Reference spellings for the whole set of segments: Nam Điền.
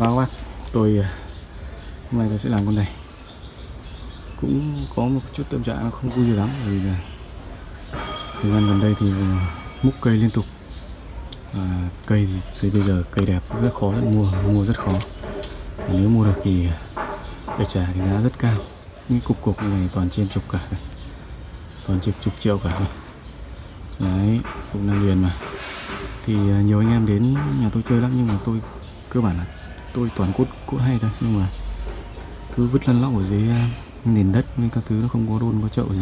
chào các bác. Hôm nay tôi sẽ làm con này. Cũng có một chút tâm trạng nó không vui gì lắm vì thời gian gần đây thì múc cây liên tục. Cây thì bây giờ cây đẹp rất khó mua rất khó. Và nếu mua được thì để trả cái giá rất cao. Những cục này toàn trên chục cả, toàn chục triệu cả. Đấy, cũng Nam Điền mà. Thì nhiều anh em đến nhà tôi chơi lắm, nhưng mà tôi cơ bản là tôi toàn cốt hay thôi, nhưng mà cứ vứt lăn lóc ở dưới nền đất nên các thứ nó không có đôn có chậu gì,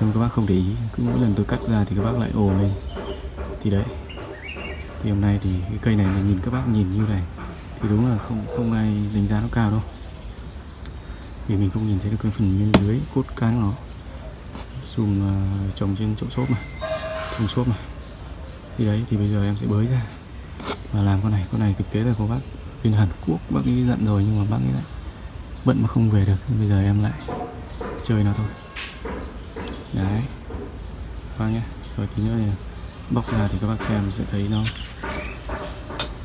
nhưng các bác không để ý, cứ mỗi lần tôi cắt ra thì các bác lại ồ lên. Thì đấy, thì hôm nay thì cái cây này mà nhìn các bác nhìn như này thì đúng là không ai đánh giá nó cao đâu, vì mình không nhìn thấy được cái phần bên dưới cốt cán của nó. Dùng trồng trên chỗ xốp mà, thùng xốp mà. Thì đấy, thì bây giờ em sẽ bới ra và làm con này. Con này thực tế là có bác bên Hàn Quốc bác ấy dặn rồi, nhưng mà bác ấy lại bận mà không về được, nên bây giờ em lại chơi nó thôi. Đấy, khoan nhé, rồi tí nữa thì bóc ra thì các bác xem sẽ thấy nó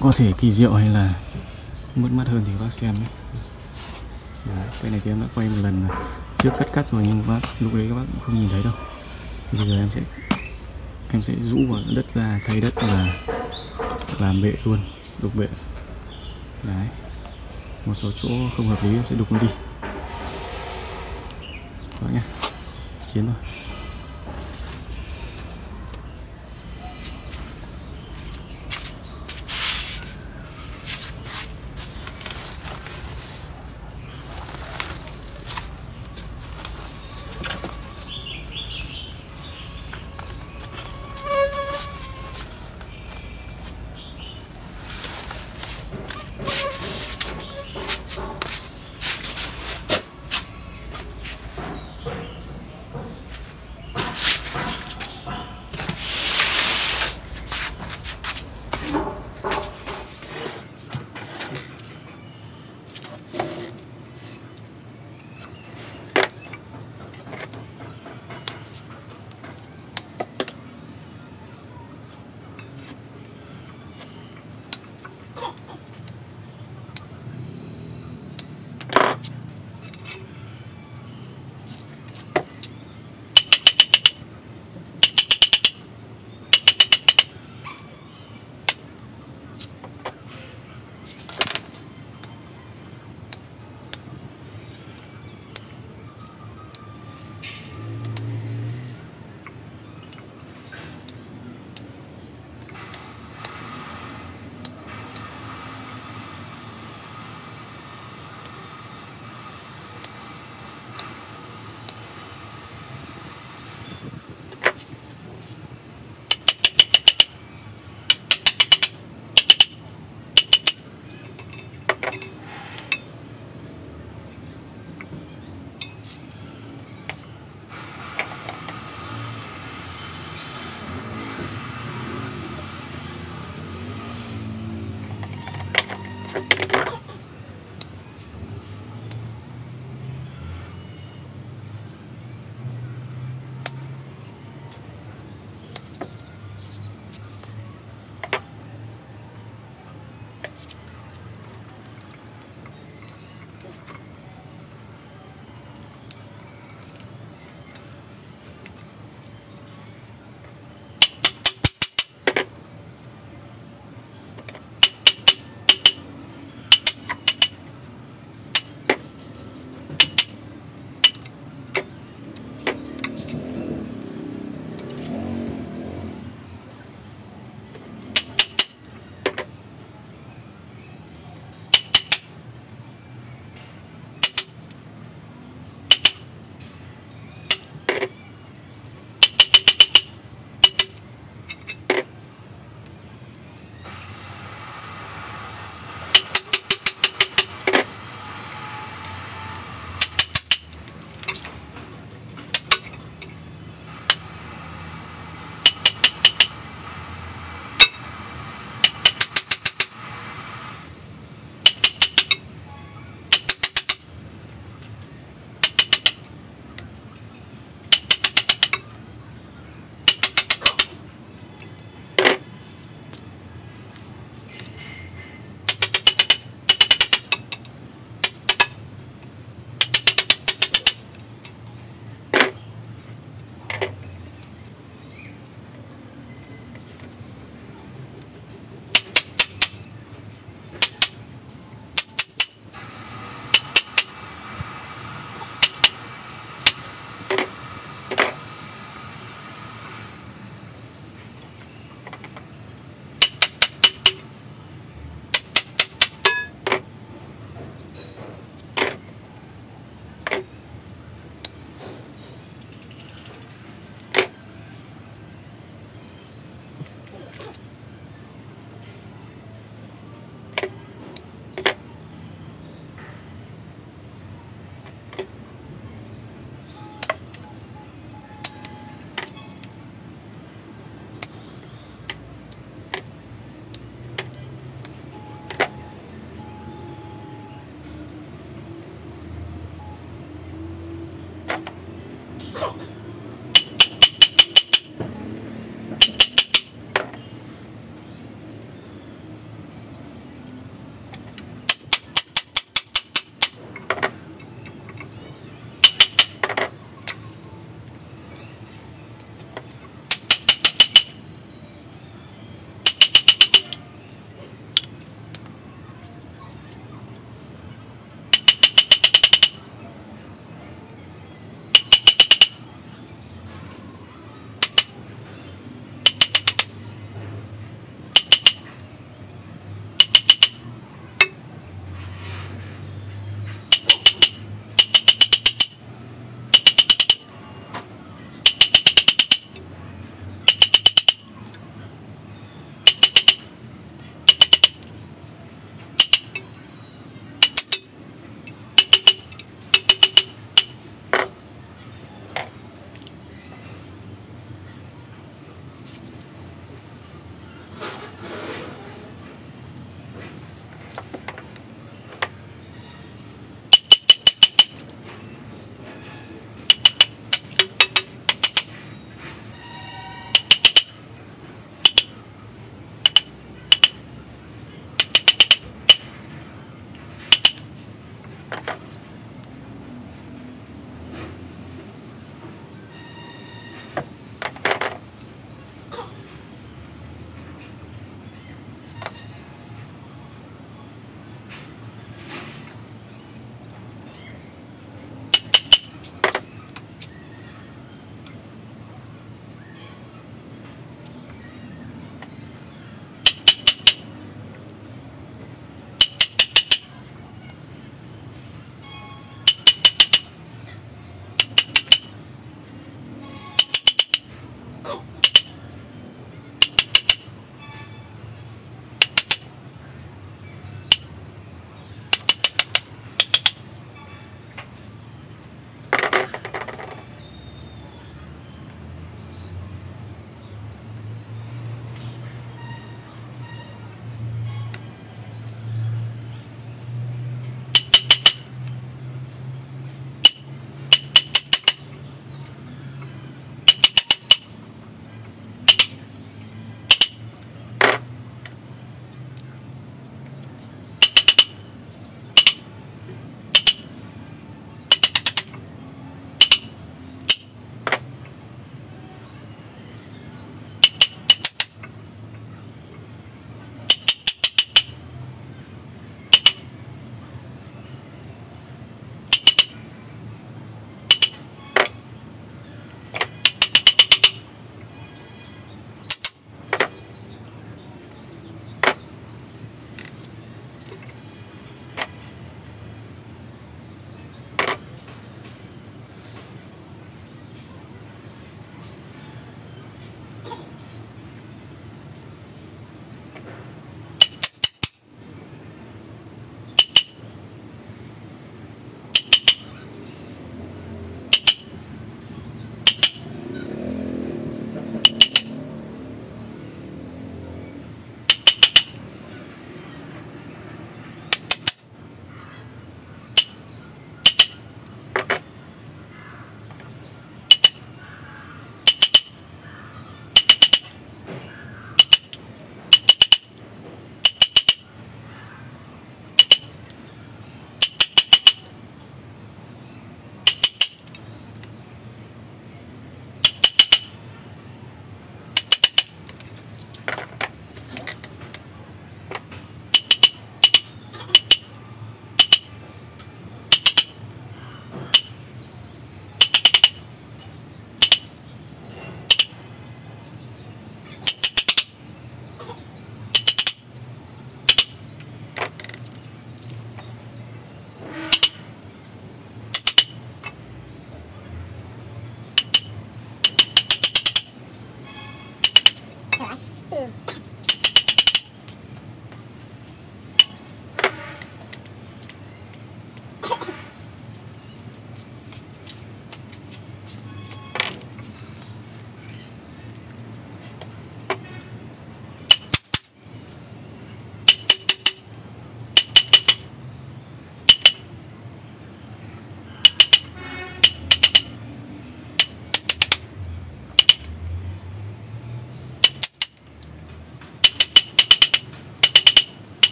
có thể kỳ diệu hay là mất mát hơn thì các bác xem nhé. Đấy, cái này thì em đã quay một lần rồi, trước cắt rồi, nhưng bác lúc đấy các bác cũng không nhìn thấy đâu. Thì bây giờ em sẽ rũ vào đất ra, thay đất và làm bệ luôn, đục bệ. Đấy, một số chỗ không hợp lý em sẽ đục nó đi. Đó nhá, chiến thôi.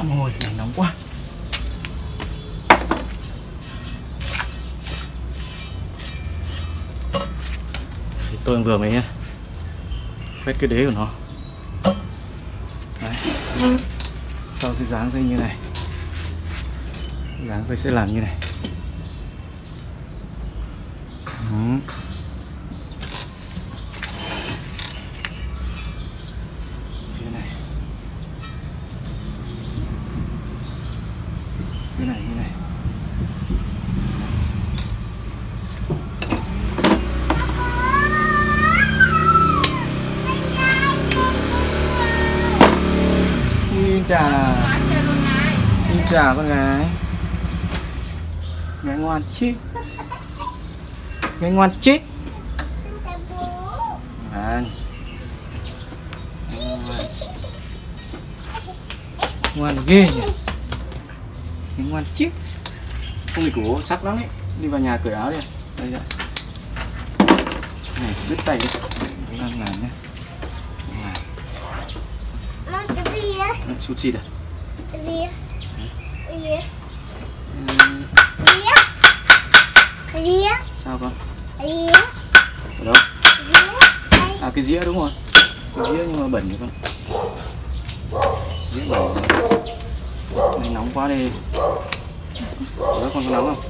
Tạm hồi này nóng quá. Thì tôi vừa mới quét cái đế của nó. Đấy. Sau sẽ dán dây như này. Dán dây sẽ làm như này. Như này. Xin chào con gái. Gái ngoan chứ. Ngoan ghê nhỉ. Ngoan chứ. Không bị củ sắc lắm ấy. Đi vào nhà cởi áo đi. Đây ạ. Này đứt tay đi. Đang làm nhá. Làm. Cái gì á? Sushi đây. Cái gì á? Cái gì á? Sao con? Cái gì á? Ở đâu? À cái dĩa đúng rồi. Cái dĩa nhưng mà bẩn rồi con. Dĩa bẩn. Này nóng quá đi. Đó, con có nóng không?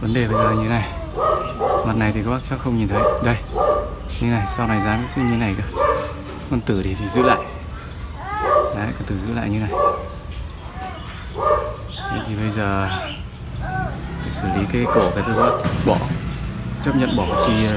Vấn đề bây giờ như này, mặt này thì các bác chắc không nhìn thấy, đây như này, sau này dán xinh như này cơ. Con tử thì giữ lại đấy, con tử giữ lại như này. Thế thì bây giờ phải xử lý cái cổ cái thứ bác bỏ, chấp nhận bỏ chi này.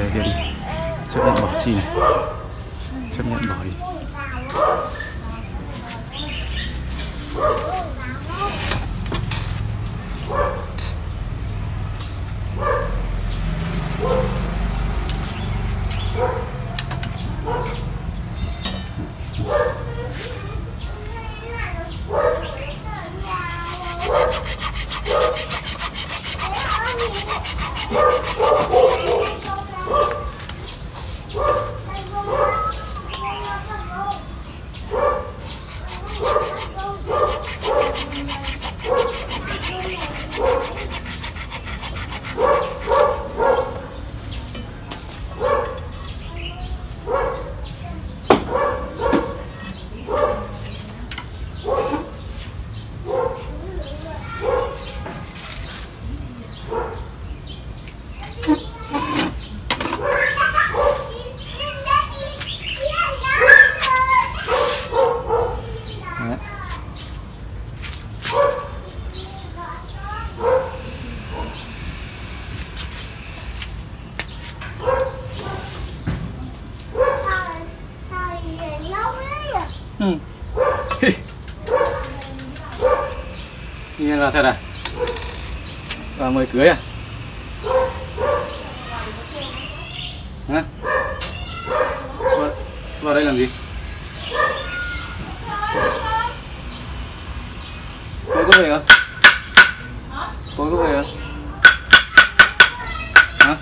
Là thật à? Và mời cưới à? Hả? Vào đây làm gì? Tối có về không? Tối có về không? Hả?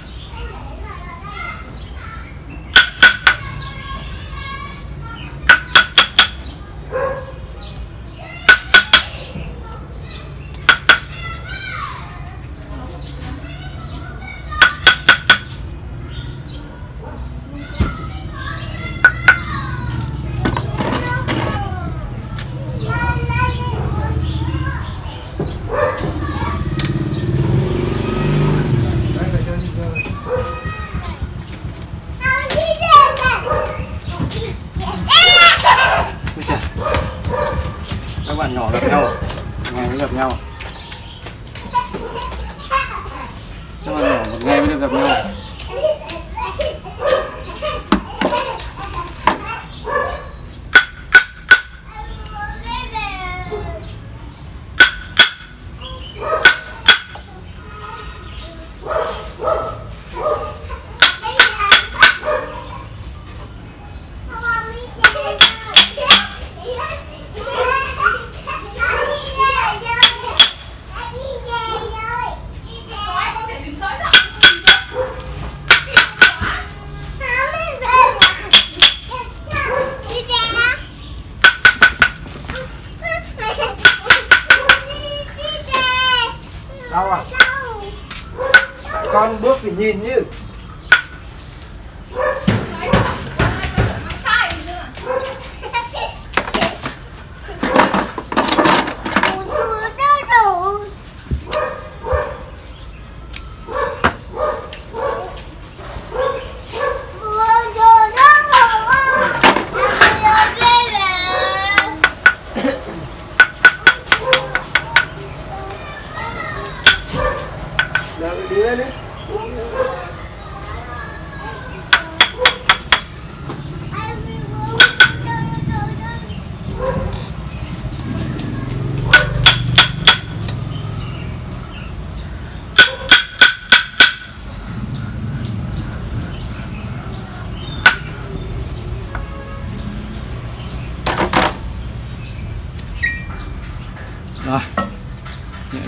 Các bạn nhỏ gặp nhau, ngày mới gặp nhau. Các bạn nhỏ một ngày mới được gặp nhau. À? Con bước phải nhìn như rồi, nhẹ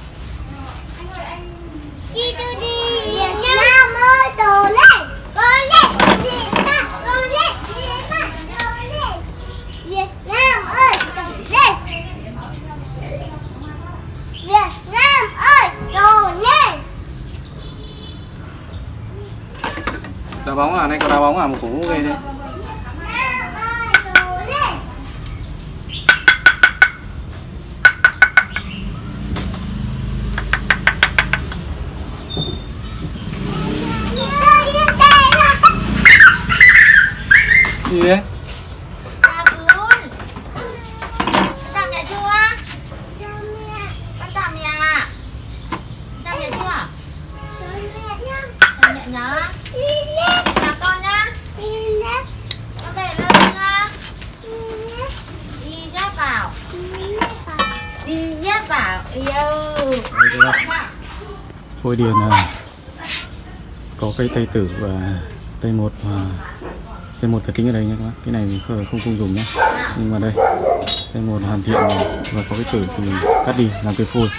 Đá bóng à? Nay có đá bóng à? Một cú ghê đấy. Gì đấy? Đá bún. Con chạm nhà chưa? Con chạm nhà. Chạm nhà chưa? Chạm nhà nhá. Nhà con nhá. Con để lên nhá. Đi nhét vào. Đi nhét vào. Yêu. Phôi Điền à, có cây tây tử và tây một và T1 thật kính ở đây nhé các bác, cái này mình không dùng nhé. Nhưng mà đây, T1 hoàn thiện và có cái tử thì mình cắt đi làm cái phôi.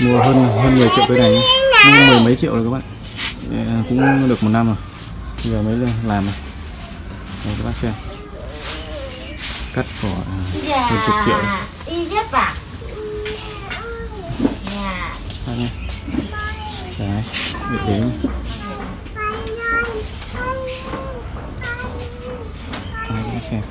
Mua hơn 10 triệu cái này nhé, mua 10 mấy triệu rồi các bạn. Cũng được 1 năm rồi. Bây giờ mới làm này. Đây các bác xem. Cắt cỏ hơn 10 triệu. Đấy, để đến xem.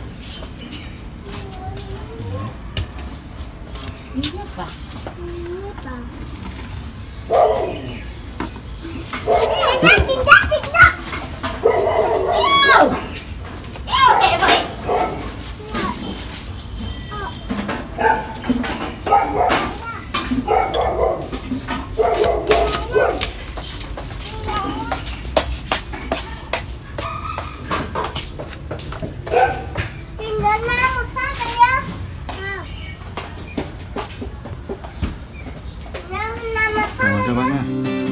các bạn nha.